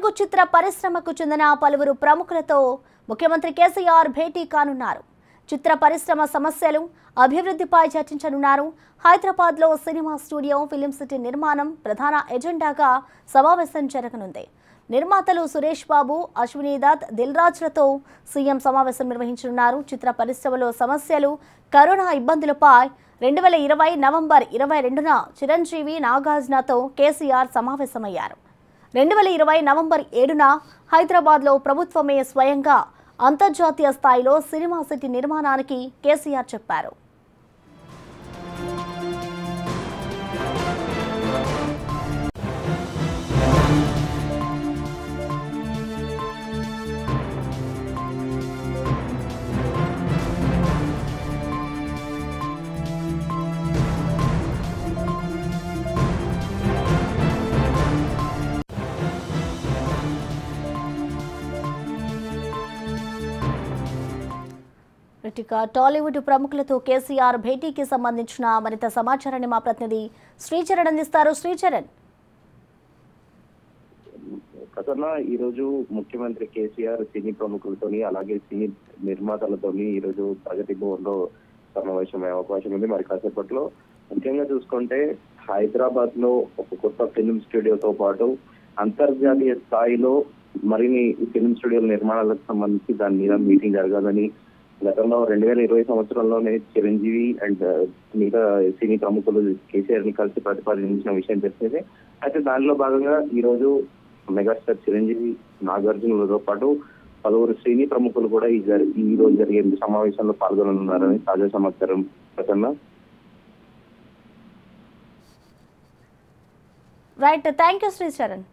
తెలుగు చిత్ర పరిశ్రమకు చెందిన పలువురు ప్రముఖులతో ముఖ్యమంత్రి కేసీఆర్ భేటీ కానున్నారు. చిత్ర పరిశ్రమ సమస్యలు అభివృద్ధిపై చర్చించనున్నారు. హైదరాబాద్లో సినిమా స్టూడియో ఫిల్మ్ సిటీ నిర్మాణం ప్రధాన ఎజెండాగా సమావేశం జరగనుంది. నిర్మాతలు సురేష్ బాబు, అశ్విని దత్, దిల్ రాజ్లతో సీఎం సమావేశం నిర్వహించనున్నారు. చిత్ర పరిశ్రమలో సమస్యలు, కరోనా ఇబ్బందులపై 2020 నవంబర్ 22న చిరంజీవి, నాగార్జునతో కేసీఆర్ సమావేశమయ్యారు. 2020 నవంబర్ 7న హైదరాబాద్లో ప్రభుత్వమే స్వయంగా అంతర్జాతీయ స్థాయిలో సినిమా సిటీ నిర్మాణానికి కేసీఆర్ చెప్పారు. టాలీవుడ్ ప్రముఖులతో కేసీఆర్ భేటీకి సంబంధించిన మరింత సమాచారాన్ని మా ప్రతినిధి శ్రీచరణ్ అందిస్తారు. శ్రీచరణ్, ప్రసన్న, ఈరోజు ముఖ్యమంత్రి కేసీఆర్ సినీ ప్రముఖులతోని అలాగే సినీ నిర్మాతలతోని ఈరోజు ప్రగతి భవన్ లో సమావేశమయ్యే అవకాశం ఉంది. మరి కాసేపట్లో ముఖ్యంగా చూసుకుంటే హైదరాబాద్ లో ఒక కొత్త ఫిల్మ్ స్టూడియోతో పాటు అంతర్జాతీయ స్థాయిలో మరిన్ని ఫిల్మ్ స్టూడియోల నిర్మాణాలకు సంబంధించి దాని మీద మీటింగ్ జరగాలని గతంలో 2020 సంవత్సరంలోనే చిరంజీవి అండ్ మిగతా సినీ ప్రముఖులు కేసీఆర్ ని కలిసి ప్రతిపాదించిన విషయం తెలిసిందే. అయితే దానిలో భాగంగా ఈ రోజు మెగాస్టార్ చిరంజీవి, నాగార్జునలతో పాటు పలువురు సినీ ప్రముఖులు కూడా ఈ రోజు జరిగే సమావేశంలో పాల్గొననున్నారని తాజా సమాచారం. Prasanna, right, thank you Sricharan.